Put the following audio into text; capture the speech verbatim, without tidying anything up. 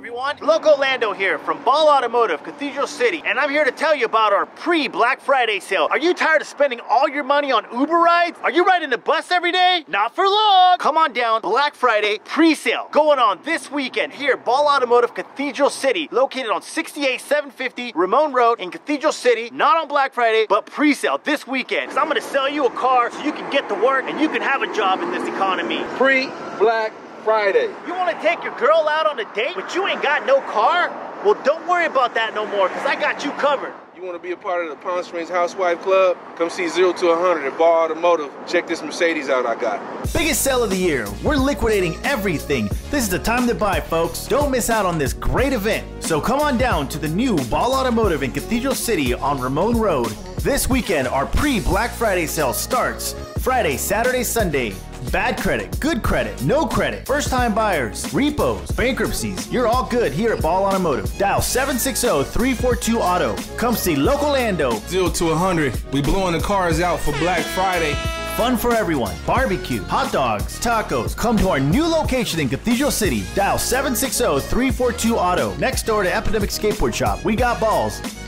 everyone, Loco Lando here from Ball Automotive, Cathedral City, and I'm here to tell you about our pre-Black Friday sale. Are you tired of spending all your money on Uber rides? Are you riding the bus every day? Not for long! Come on down, Black Friday pre-sale, going on this weekend here at Ball Automotive, Cathedral City, located on sixty-eight seven fifty Ramon Road in Cathedral City, not on Black Friday, but pre-sale this weekend, because I'm going to sell you a car so you can get to work and you can have a job in this economy. Pre-Black Friday. You want to take your girl out on a date, but you ain't got no car? Well, don't worry about that no more, because I got you covered. You want to be a part of the Palm Springs Housewife Club? Come see Zero to a Hundred at Ball Automotive. Check this Mercedes out I got. Biggest sale of the year. We're liquidating everything. This is the time to buy, folks. Don't miss out on this great event. So come on down to the new Ball Automotive in Cathedral City on Ramon Road. This weekend, our pre-Black Friday sale starts Friday, Saturday, Sunday. Bad credit, good credit, no credit, first-time buyers, repos, bankruptcies, you're all good here at Ball Automotive. Dial seven six zero, three four two, auto. Come see Loco Lando. zero to a hundred, we blowing the cars out for Black Friday. Fun for everyone, barbecue, hot dogs, tacos. Come to our new location in Cathedral City. Dial seven six zero, three four two, auto. Next door to Epidemic Skateboard Shop. We got balls.